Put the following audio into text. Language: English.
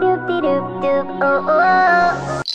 doop doop doop doop oh oh.